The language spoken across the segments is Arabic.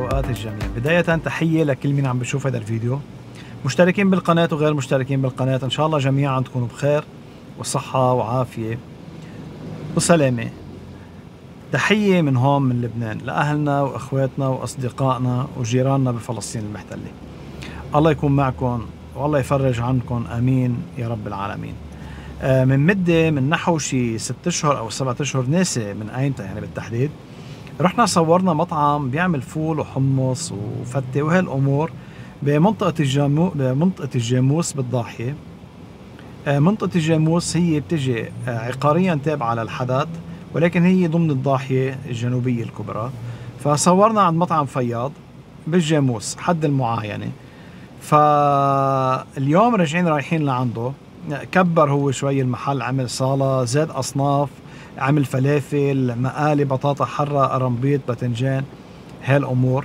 وأوقات الجميع. بداية تحية لكل مين عم بشوف هذا الفيديو، مشتركين بالقناة وغير مشتركين بالقناة، إن شاء الله جميعا تكونوا بخير وصحة وعافية وسلامة. تحية من هون من لبنان لأهلنا وأخواتنا وأصدقائنا وجيراننا بفلسطين المحتلة. الله يكون معكم والله يفرج عنكم، آمين يا رب العالمين. من مدة من نحو شي 6 أشهر أو 7 أشهر، ناسي من أيمتى يعني بالتحديد، رحنا صورنا مطعم بيعمل فول وحمص وفتة وهالأمور بمنطقة الجاموس بالضاحية. منطقة الجاموس هي بتجي عقاريا تابعة للحدث، ولكن هي ضمن الضاحية الجنوبية الكبرى. فصورنا عند مطعم فياض بالجاموس حد المعاينة، فاليوم رايحين لعنده. كبر هو شوي المحل، عمل صالة، زاد أصناف، عمل فلافل، مقالي، بطاطا حرة، قرنبيط، باذنجان، هالأمور.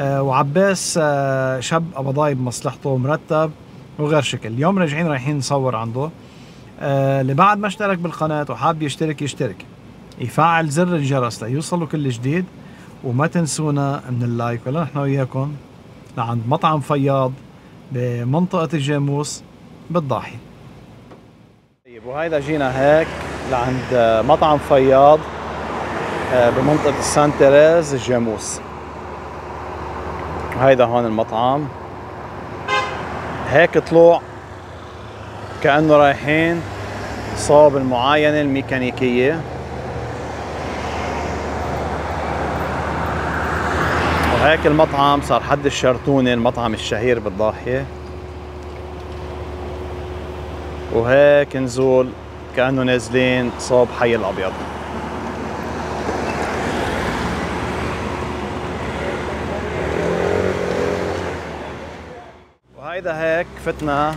وعباس شاب أبضاي بمصلحته، مرتب وغير شكل. اليوم رايحين نصور عنده. اللي بعد ما اشترك بالقناة وحاب يشترك، يفعل زر الجرس ليوصلوا كل جديد، وما تنسونا من اللايك. ولا نحن وياكم لعند مطعم فياض بمنطقة الجاموس بالضاحية. طيب، وهيدا جينا هيك لعند مطعم فياض بمنطقة سان تيريز الجاموس. هيدا هون المطعم، هيك طلوع كأنه رايحين صوب المعاينة الميكانيكية. وهيك المطعم صار حد الشرطونة، المطعم الشهير بالضاحية. وهيك نزول كأنه نازلين صوب حي الأبيض. وهيدا هيك فتنا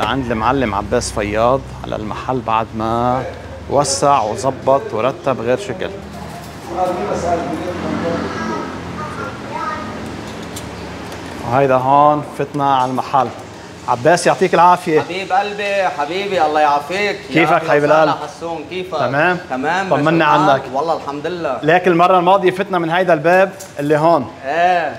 لعند المعلم عباس فياض على المحل بعد ما وسع وظبط ورتب غير شكل. وهيدا هون فتنا على المحل. عباس يعطيك العافية. حبيب قلبي، حبيبي الله يعافيك. كيفك حبيب القلب؟ حسون كيفك؟ تمام؟ تمام، طمنا عنك. والله الحمد لله. لكن المرة الماضية فتنا من هيدا الباب اللي هون. ايه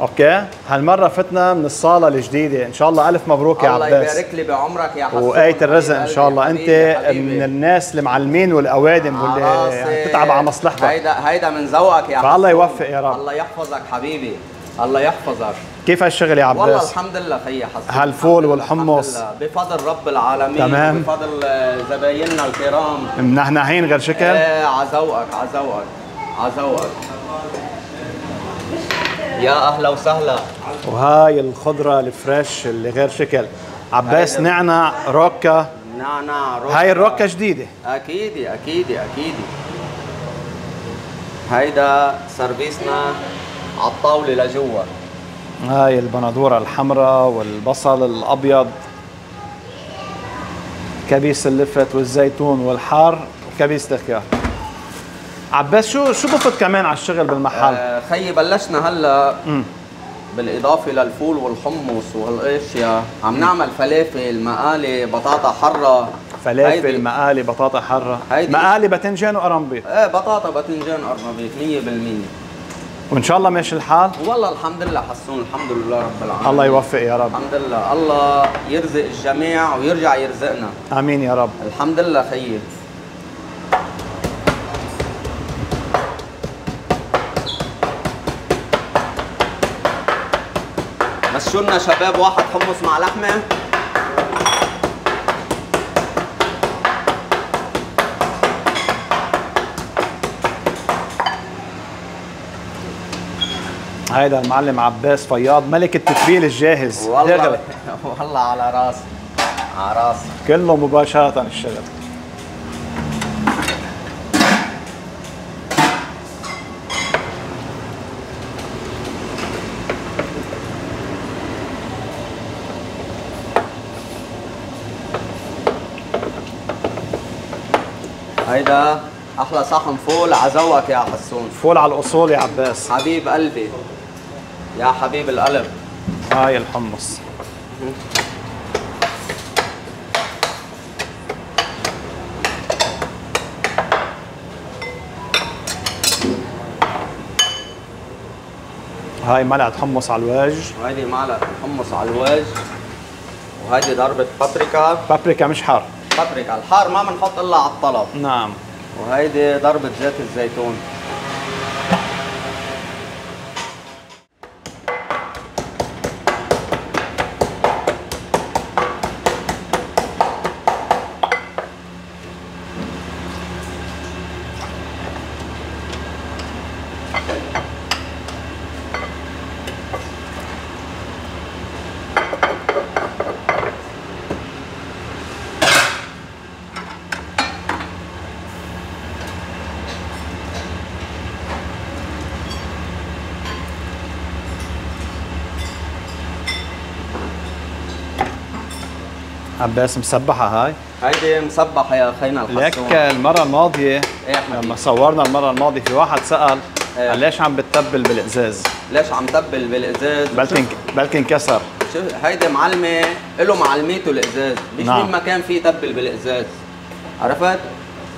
اوكي، هالمرة فتنا من الصالة الجديدة، إن شاء الله ألف مبروك يا عباس. الله يبارك لي بعمرك يا حسون، وآية الرزق إن شاء الله. أنت من الناس المعلمين والأوادم واللي بتتعب على مصلحتك. هيدا من ذوقك يا حسون، فالله يوفق يا رب. الله يحفظك حبيبي، الله يحفظك. كيف هالشغل يا عباس؟ والله الحمد لله خيي حسن. هالفول والحمص بفضل رب العالمين. تمام، بفضل زبايننا الكرام منحنحين غير شكل. ايه، على ذوقك على ذوقك على ذوقك. يا اهلا وسهلا. وهاي الخضرة الفريش اللي غير شكل عباس، نعنع، روكا. نعنع، روكا. هاي الروكا جديدة؟ اكيدي اكيدي اكيدي. هيدا سرفيسنا على الطاولة لجوا. هاي البندورة الحمراء والبصل الأبيض، كبيس اللفت والزيتون والحار وكبيس الخيار. عباس، شو بفوت كمان على الشغل بالمحل؟ خيي بلشنا هلا بالإضافة للفول والحمص وهالاشياء عم نعمل فلافل، مقالي، بطاطا حرة. فلافل، مقالي، بطاطا حرة. مقالي باذنجان وقرنبيط. ايه، بطاطا باذنجان وقرنبيط 100%. وان شاء الله ماشي الحال. والله الحمد لله حسون، الحمد لله رب العالمين. الله يوفق يا رب. الحمد لله، الله يرزق الجميع ويرجع يرزقنا. امين يا رب. الحمد لله خيي. مشوا لنا شباب واحد حمص مع لحمه. هيدا المعلم عباس فياض، ملك التتبيل الجاهز. والله والله على راسي على راسي، كله مباشرة الشغل. هيدا أحلى صحن فول على ذوقك يا حسون. فول على الأصول يا عباس حبيب قلبي، يا حبيب القلب. هاي الحمص. هاي معلقة حمص على الوجه، وهذه معلقة حمص على الوجه، وهذه ضربة بابريكا. بابريكا مش حار. بابريكا الحار ما بنحط الا على الطلب. نعم. وهيدي ضربة زيت الزيتون. عباس مسبحة هاي؟ هيدي مسبحة يا أخينا الحسون. لك المرة الماضية لما صورنا المرة الماضية في واحد سأل قال ليش عم بتتبل بالقزاز؟ ليش عم تبل بالقزاز؟ بلكي انكسر. هيدي معلمة له معلميته القزاز، مش نعم. مين ما كان فيه تبل بالقزاز. عرفت؟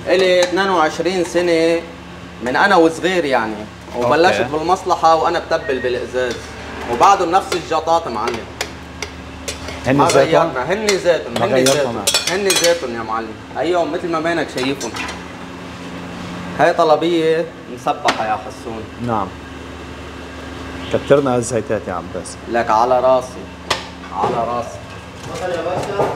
إلي 22 سنة من أنا وصغير يعني، وبلشت بالمصلحة وأنا بتبل بالقزاز، وبعده بنفس الجطاط معلم. هن زيتهم؟ هن زيتهم، هن زيتهم يا معلم. ايوم مثل ما بينك شايفهم. هاي طلبيه مسبحه يا حسون. نعم. كترنا هالزيتات يا عباس. لك على راسي، على راسي. تفضل يا باشا.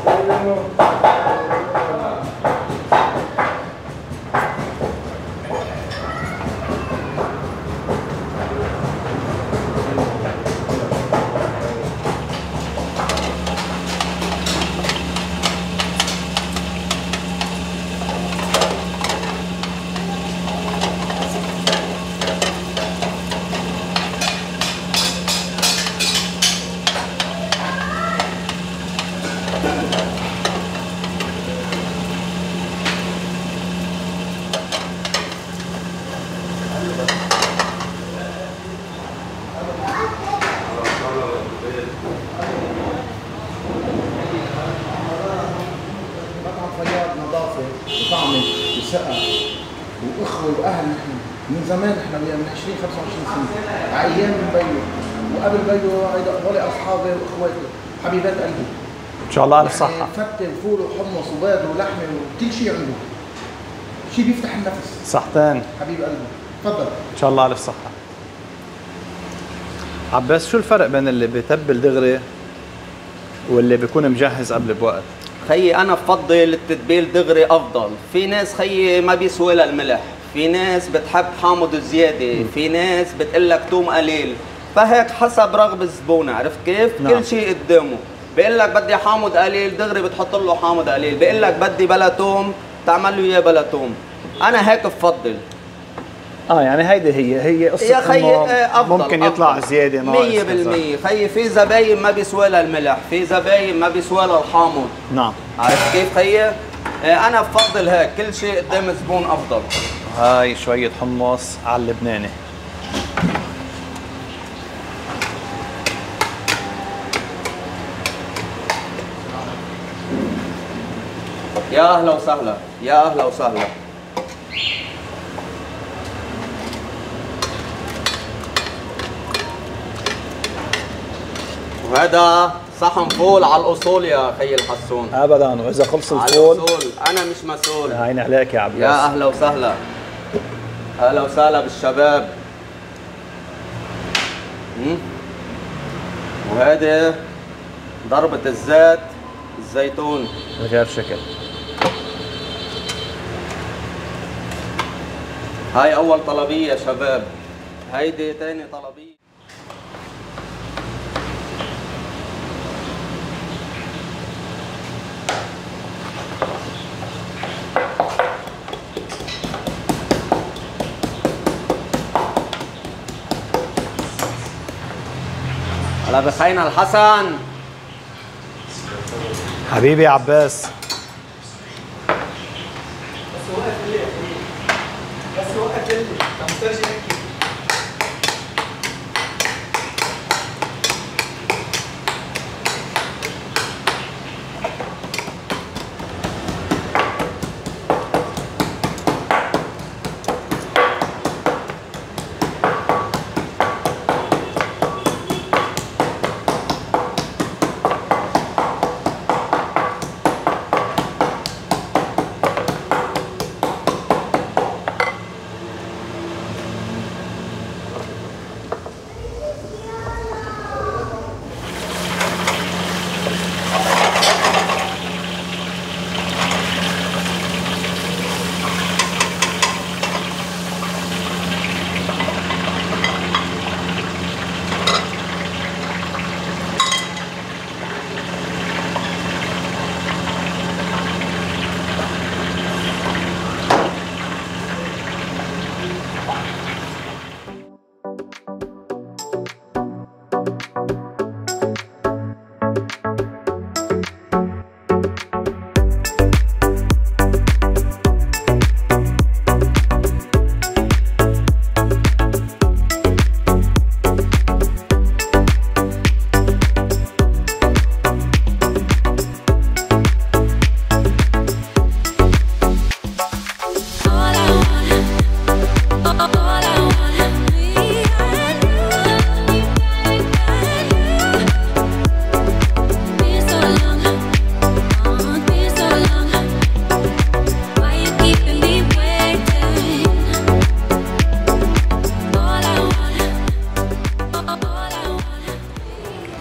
إن شاء الله ألف صحة. فتة وفول وحمص وبيض ولحمة وكل شيء عنده. شيء بيفتح النفس. صحتين. حبيب قلبي، تفضل. إن شاء الله ألف صحة. عباس شو الفرق بين اللي بيتبل دغري واللي بيكون مجهز قبل بوقت؟ خيي أنا بفضل التتبيل دغري أفضل، في ناس خيي ما بيسوى لها الملح، في ناس بتحب حامض زيادة، في ناس بتقول لك توم قليل، فهيك حسب رغبة الزبون، عرفت كيف؟ نعم. كل شيء قدامه. بقول لك بدي حامض قليل دغري بتحط له حامض قليل، بقول لك بدي بلا توم بتعمل له اياه بلا توم، انا هيك بفضل. يعني هيدي هي قصة يا خيي افضل ممكن يطلع أفضل. زيادة ناقص 100%. خيي في زباين ما بيسوى لها الملح، في زباين ما بيسوى لها الحامض. نعم. عرفت كيف خيي؟ انا بفضل هيك، كل شيء قدام الزبون افضل. هاي شوية حمص على اللبناني. يا أهلا وسهلا، يا أهلا وسهلا. وهذا صحن فول على الأصول يا خي الحسون. أبدا، وإذا خلص الفول على الأصول أنا مش مسؤول. عيني عليك يا عباس. يا أهلا وسهلا، أهلا وسهلا بالشباب. وهذه ضربة الزيت الزيتون غير شكل. هاي أول طلبية يا شباب، هيدي تاني طلبية. هلا بخينا الحسن حبيبي يا عباس.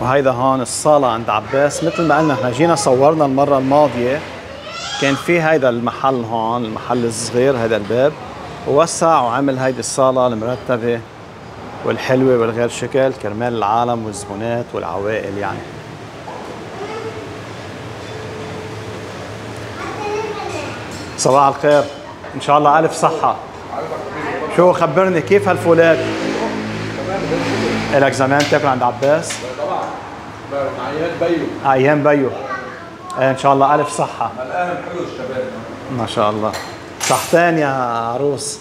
وهيدا هون الصالة عند عباس. مثل ما قلنا احنا جينا صورنا المرة الماضية، كان في هيدا المحل هون، المحل الصغير، هيدا الباب ووسع وعمل هيدي الصالة المرتبة والحلوة والغير شكل كرمال العالم والزبونات والعوائل يعني. صباح الخير، ان شاء الله ألف صحة. شو خبرني كيف هالفولات؟ إلك زمان تاكل عند عباس؟ طبعا أيام بيو، أيام بيو. إن شاء الله ألف صحة. الأهل حلو الشباب ما شاء الله. صحتين يا عروس.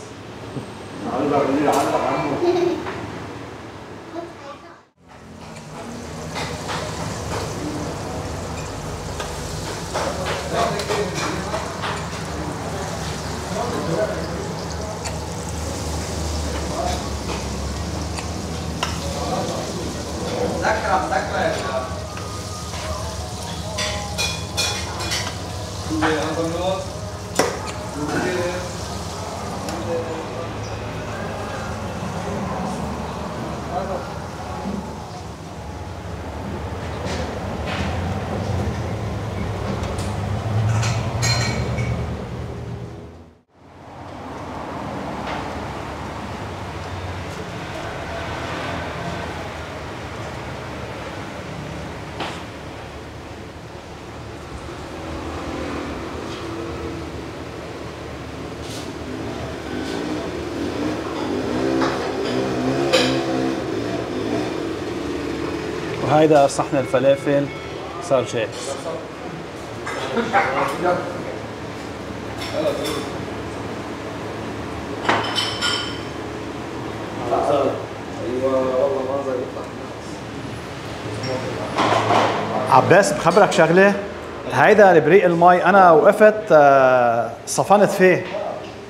هيدا صحن الفلافل صار جاهز. عباس بخبرك شغله، هيدا البريق المي انا وقفت صفنت فيه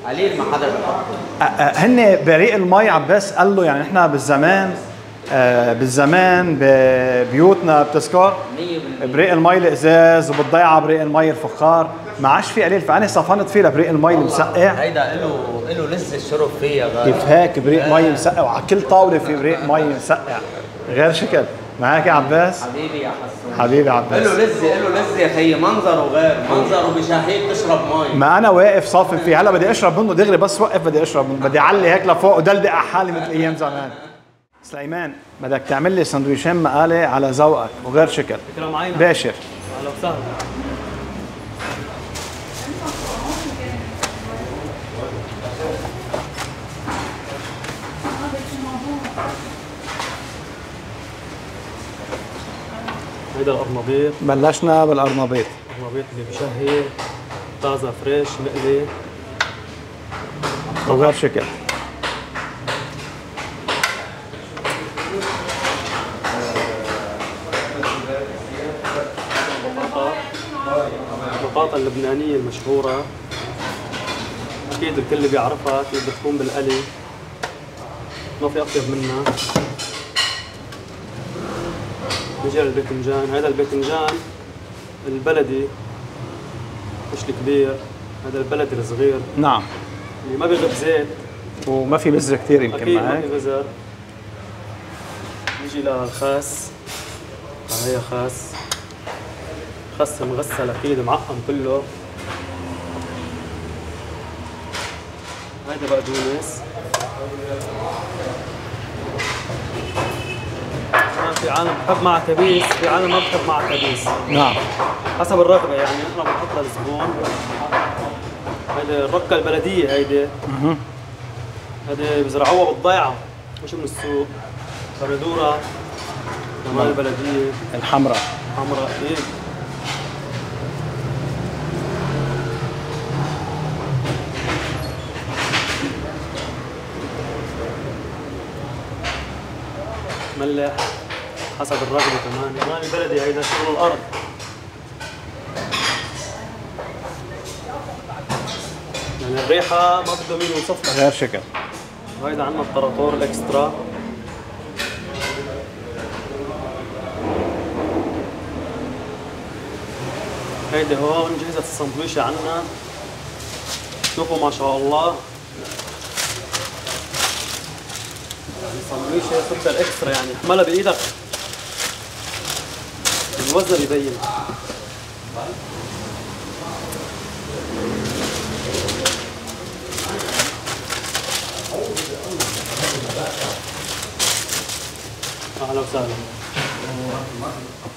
قليل ما حدا بحطه. هن بريق المي عباس قال له يعني احنا بالزمان بالزمان ببيوتنا بتذكر بريق المي الازاز وبالضيعه بريق المي الفخار، ما عادش في قليل، فانا صفنت فيه لبريق المي المسقع. هيدا له لسه الشرب فيها كيف هيك بريق مي مسقع، وعلى كل طاوله في بريق مي مسقع غير شكل. معك يا عباس حبيبي يا حسون، حبيبي عباس. له لزه يا اخي، منظره غير منظره، بشهيه بتشرب مي. ما انا واقف صافن فيه، هلا بدي اشرب منه دغري، بس وقف بدي اشرب منه، بدي اعلي هيك لفوق ودلدق على حالي مثل ايام زمان. سليمان بدك تعمل لي سندويشين مقالي على ذوقك وغير شكل. تكرم عينك، باشر. اهلا وسهلا. هيدا القرنبيط، بلشنا بالقرنبيط. القرنبيط اللي بشهي طازه فريش مقلي وغير شكل. البطاطا اللبنانية المشهورة أكيد الكل بيعرفها، اللي بتكون بالقلي ما في أطيب منها. نجي على الباذنجان، هذا الباذنجان البلدي مش الكبير، هذا البلدي الصغير. نعم، اللي ما بيغب زيت وما في بزر كثير يمكن معك. أكيد ما في بزر. نجي للخاس، هي خاس، خس مغسل اكيد معقم كله. هيدا بقدونس، في عالم بحب مع تبيس، في عالم ما بحب مع تبيس. نعم، حسب الرغبة يعني، نحن بنحط للزبون. هيدي الركة البلدية، هيدي هيدي بزرعوها بالضيعة مش من السوق، بردورة كمان البلدية الحمراء. حمراء اكيد. ملح حسب الرغبة كمان، كمان البلدي هيدا شغل الأرض. يعني الريحة ما بدها مين يوصفها غير شكل. وهيدا عندنا الطراطور الإكسترا. هيدي هون جهزت السندويشة عندنا، شوفوا ما شاء الله السندويشة صرت الإكسترا يعني، احملها بإيدك المصدر يبين. اهلا وسهلا.